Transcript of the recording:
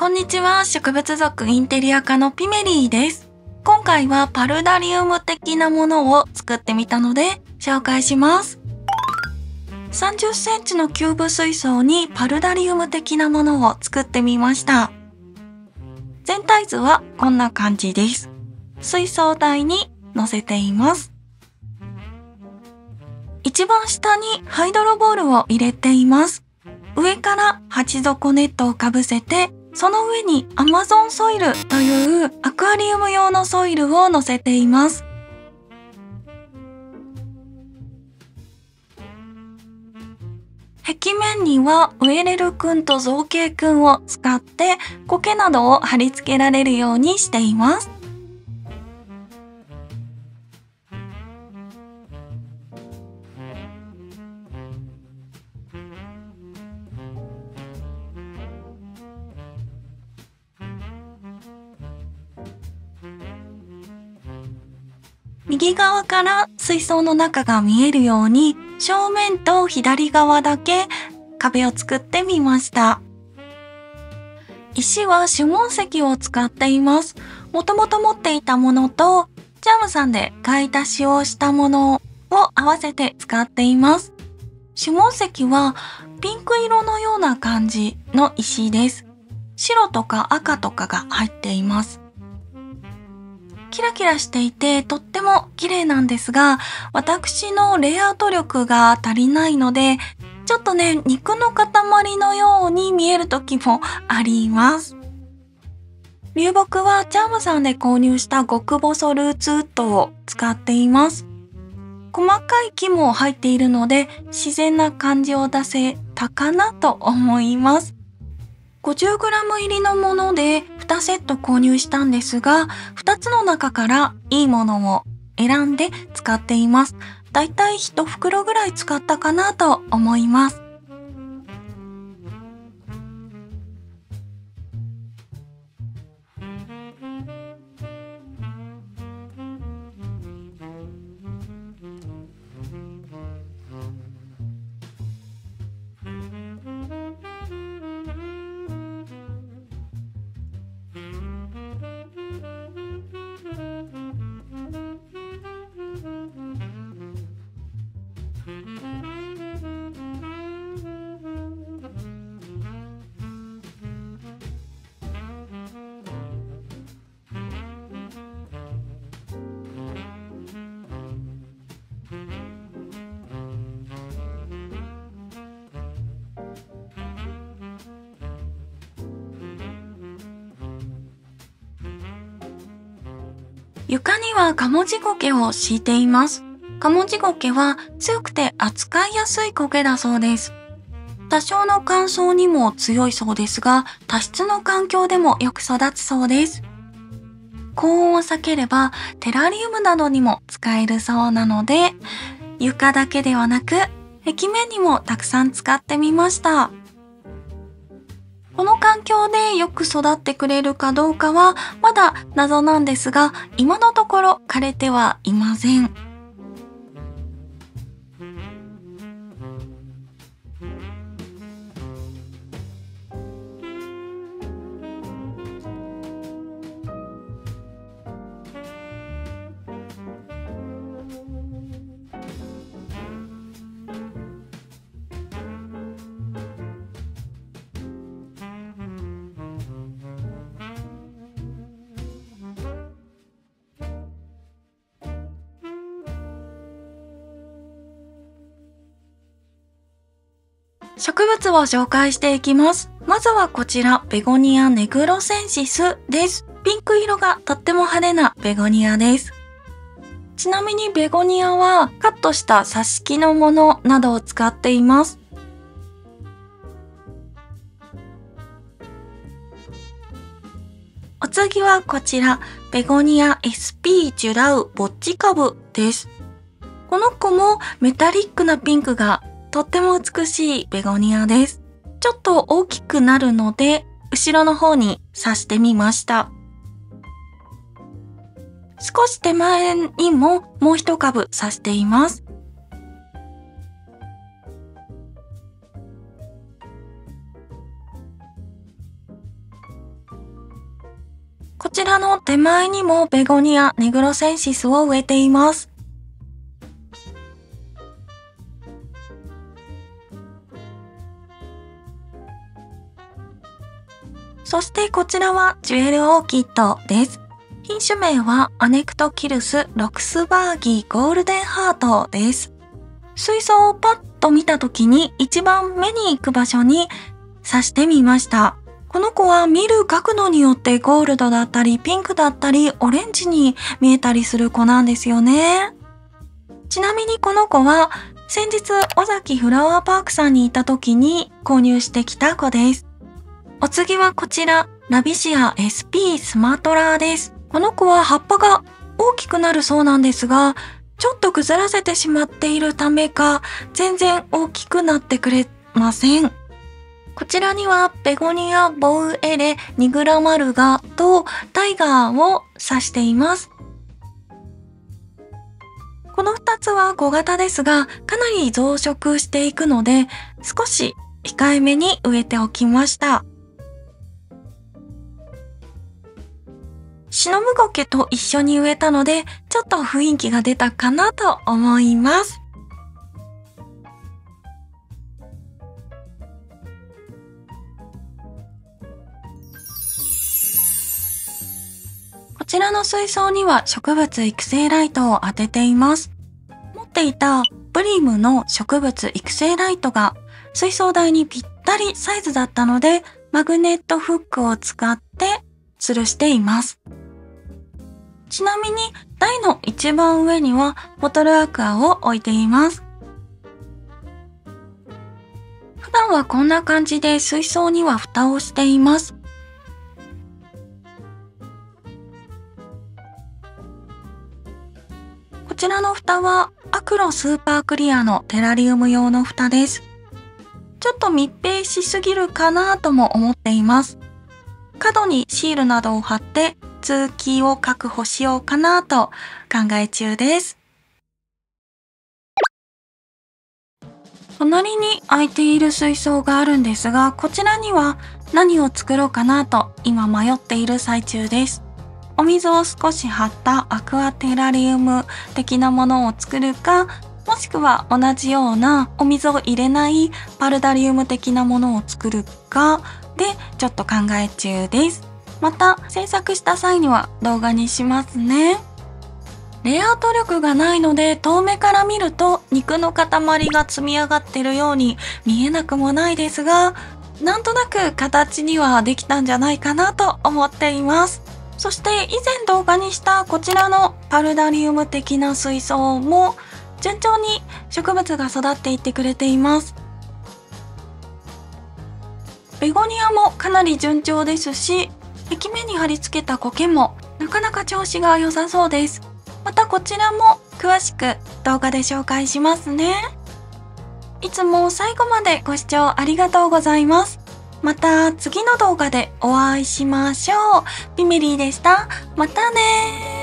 こんにちは、植物族インテリア科のピメリーです。今回はパルダリウム的なものを作ってみたので紹介します。30センチのキューブ水槽にパルダリウム的なものを作ってみました。全体図はこんな感じです。水槽台に乗せています。一番下にハイドロボールを入れています。上から鉢底ネットをかぶせて、その上にアマゾンソイルというアクアリウム用のソイルを乗せています。壁面にはウエレル君と造形君を使って苔などを貼り付けられるようにしています。右側から水槽の中が見えるように正面と左側だけ壁を作ってみました。石は主文石を使っています。もともと持っていたものとジャムさんで買い足しをしたものを合わせて使っています。主文石はピンク色のような感じの石です。白とか赤とかが入っています。キラキラしていてとっても綺麗なんですが、私のレイアウト力が足りないので、ちょっとね、肉の塊のように見える時もあります。流木はチャームさんで購入した極細ルーツウッドを使っています。細かい木も入っているので、自然な感じを出せたかなと思います。50g 入りのもので2セット購入したんですが、2つの中からいいものを選んで使っています。だいたい1袋ぐらい使ったかなと思います。床にはカモジゴケを敷いています。カモジゴケは強くて扱いやすい苔だそうです。多少の乾燥にも強いそうですが、多湿の環境でもよく育つそうです。高温を避ければテラリウムなどにも使えるそうなので、床だけではなく壁面にもたくさん使ってみました。この環境でよく育ってくれるかどうかはまだ謎なんですが、今のところ枯れてはいません。植物を紹介していきます。まずはこちら、ベゴニアネグロセンシスです。ピンク色がとっても派手なベゴニアです。ちなみにベゴニアはカットした挿し木のものなどを使っています。お次はこちら、ベゴニア SP ジュラウボッチ株です。この子もメタリックなピンクがとっても美しいベゴニアです。ちょっと大きくなるので、後ろの方に挿してみました。少し手前にもう一株挿しています。ちらの手前にもベゴニアネグロセンシスを植えています。そしてこちらはジュエルオーキッドです。品種名はアネクトキルス・ロクスバーギー・ゴールデンハートです。水槽をパッと見た時に一番目に行く場所に挿してみました。この子は見る角度によってゴールドだったりピンクだったりオレンジに見えたりする子なんですよね。ちなみにこの子は先日尾崎フラワーパークさんに行った時に購入してきた子です。お次はこちら、ラビシア SP スマトラです。この子は葉っぱが大きくなるそうなんですが、ちょっと崩らせてしまっているためか、全然大きくなってくれません。こちらにはベゴニア・ボウエレ・ニグラマルガとタイガーを挿しています。この2つは小型ですが、かなり増殖していくので、少し控えめに植えておきました。シノムゴケと一緒に植えたので、ちょっと雰囲気が出たかなと思います。こちらの水槽には植物育成ライトを当てています。持っていたブリームの植物育成ライトが水槽台にぴったりサイズだったので、マグネットフックを使って吊るしています。ちなみに台の一番上にはボトルアクアを置いています。普段はこんな感じで水槽には蓋をしています。こちらの蓋はアクロスーパークリアのテラリウム用の蓋です。ちょっと密閉しすぎるかなとも思っています。角にシールなどを貼って通気を確保しようかなと考え中です。隣に空いている水槽があるんですが、こちらには何を作ろうかなと今迷っている最中です。お水を少し張ったアクアテラリウム的なものを作るか、もしくは同じようなお水を入れないパルダリウム的なものを作るかでちょっと考え中です。また制作した際には動画にしますね。レイアウト力がないので遠目から見ると肉の塊が積み上がってるように見えなくもないですが、なんとなく形にはできたんじゃないかなと思っています。そして以前動画にしたこちらのパルダリウム的な水槽も順調に植物が育っていってくれています。ベゴニアもかなり順調ですし、壁面に貼り付けた苔もなかなか調子が良さそうです。またこちらも詳しく動画で紹介しますね。いつも最後までご視聴ありがとうございます。また次の動画でお会いしましょう。ピメリーでした。またねー。